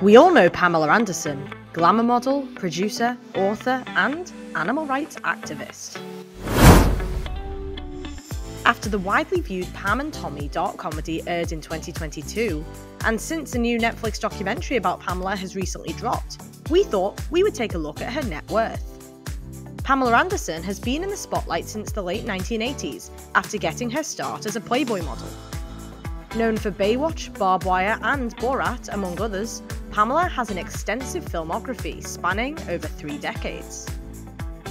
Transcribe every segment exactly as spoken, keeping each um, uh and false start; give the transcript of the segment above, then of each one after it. We all know Pamela Anderson, glamour model, producer, author, and animal rights activist. After the widely viewed Pam and Tommy dark comedy aired in twenty twenty-two, and since a new Netflix documentary about Pamela has recently dropped, we thought we would take a look at her net worth. Pamela Anderson has been in the spotlight since the late nineteen eighties, after getting her start as a Playboy model. Known for Baywatch, Barbed Wire and Borat, among others, Pamela has an extensive filmography spanning over three decades.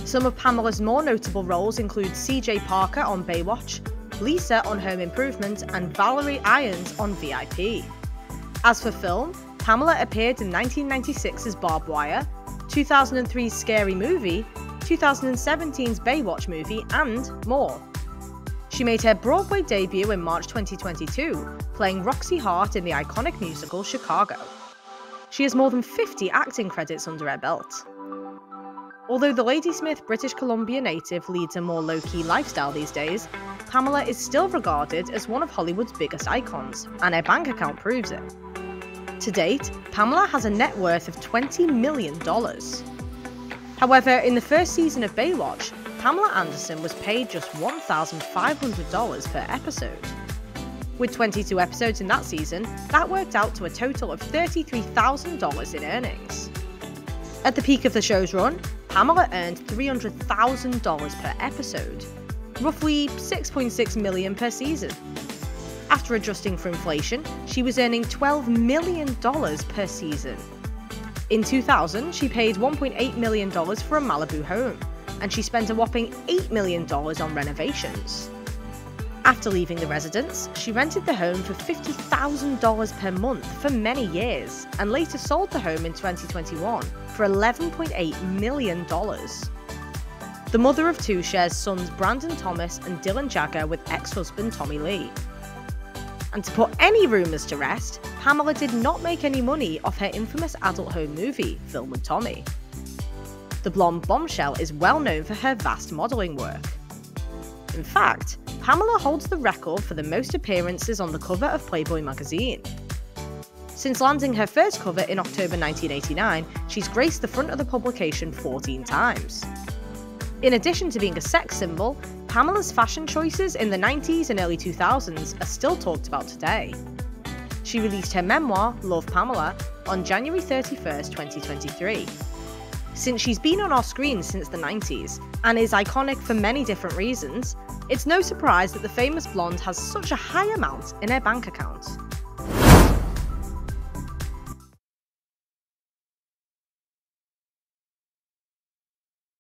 Some of Pamela's more notable roles include C J Parker on Baywatch, Lisa on Home Improvement, and Valerie Irons on V I P. As for film, Pamela appeared in nineteen ninety-six's Barbed Wire, two thousand three's Scary Movie, two thousand seventeen's Baywatch movie, and more. She made her Broadway debut in March twenty twenty-two, playing Roxy Hart in the iconic musical Chicago. She has more than fifty acting credits under her belt. Although the Ladysmith, British Columbia native leads a more low-key lifestyle these days, Pamela is still regarded as one of Hollywood's biggest icons, and her bank account proves it. To date, Pamela has a net worth of twenty million dollars. However, in the first season of Baywatch, Pamela Anderson was paid just one thousand five hundred dollars per episode. With twenty-two episodes in that season, that worked out to a total of thirty-three thousand dollars in earnings. At the peak of the show's run, Pamela earned three hundred thousand dollars per episode, roughly six point six million dollars per season. After adjusting for inflation, she was earning twelve million dollars per season. In two thousand, she paid one point eight million dollars for a Malibu home, and she spent a whopping eight million dollars on renovations. After leaving the residence, she rented the home for fifty thousand dollars per month for many years, and later sold the home in twenty twenty-one for eleven point eight million dollars. The mother of two shares sons Brandon Thomas and Dylan Jagger with ex-husband Tommy Lee. And to put any rumours to rest, Pamela did not make any money off her infamous adult home movie, Film with Tommy. The blonde bombshell is well known for her vast modelling work. In fact, Pamela holds the record for the most appearances on the cover of Playboy magazine. Since landing her first cover in October nineteen eighty-nine, she's graced the front of the publication fourteen times. In addition to being a sex symbol, Pamela's fashion choices in the nineties and early two thousands are still talked about today. She released her memoir, Love, Pamela, on January thirty-first, twenty twenty-three. Since she's been on our screens since the nineties, and is iconic for many different reasons, it's no surprise that the famous blonde has such a high amount in her bank account.